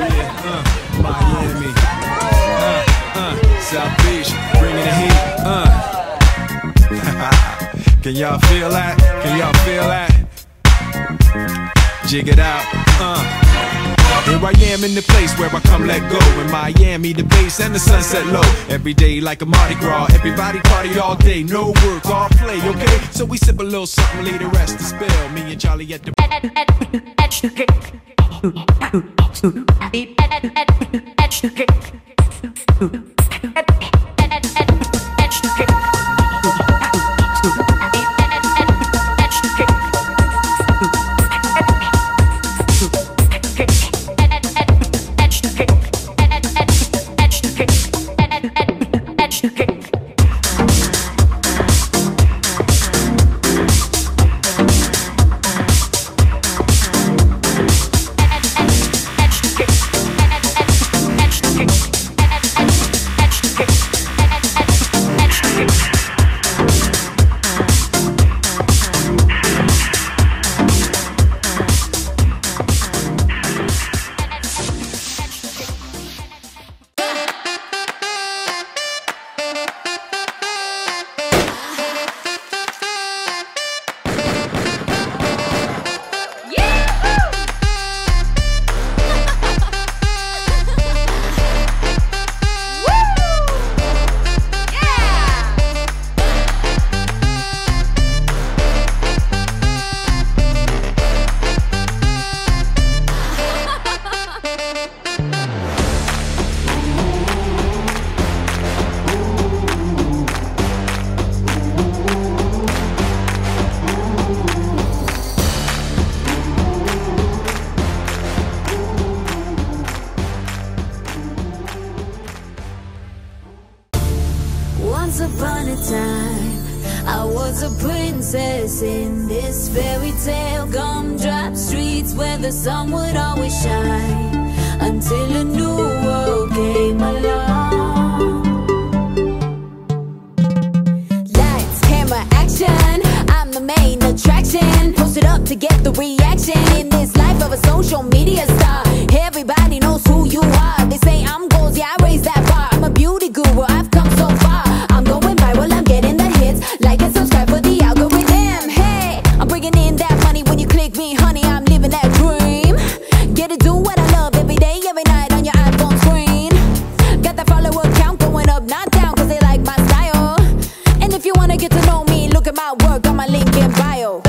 Miami, South Beach, bringing the heat, Can y'all feel that? Can y'all feel that? Jig it out, Here I am in the place where I come let go. In Miami, the bass and the sunset low. Every day like a Mardi Gras. Everybody party all day, no work, all play, okay? So we sip a little something, leave the rest to spill. Me and Charlie at the Once upon a time, I was a princess in this fairy tale, gumdrop streets where the sun would always shine, until a new world came along. Lights, camera, action, I'm the main attraction, posted up to get the reaction. In this life of a social media star, everybody knows who you are. They say I'm goals, yeah I raised that bar. I'm a beauty guru, I've come so far. Like and subscribe for the algorithm. Hey, I'm bringing in that money. When you click me, honey, I'm living that dream. Get to do what I love every day, every night on your iPhone screen. Got that follower count going up, not down, cause they like my style. And if you wanna get to know me, look at my work on my LinkedIn bio.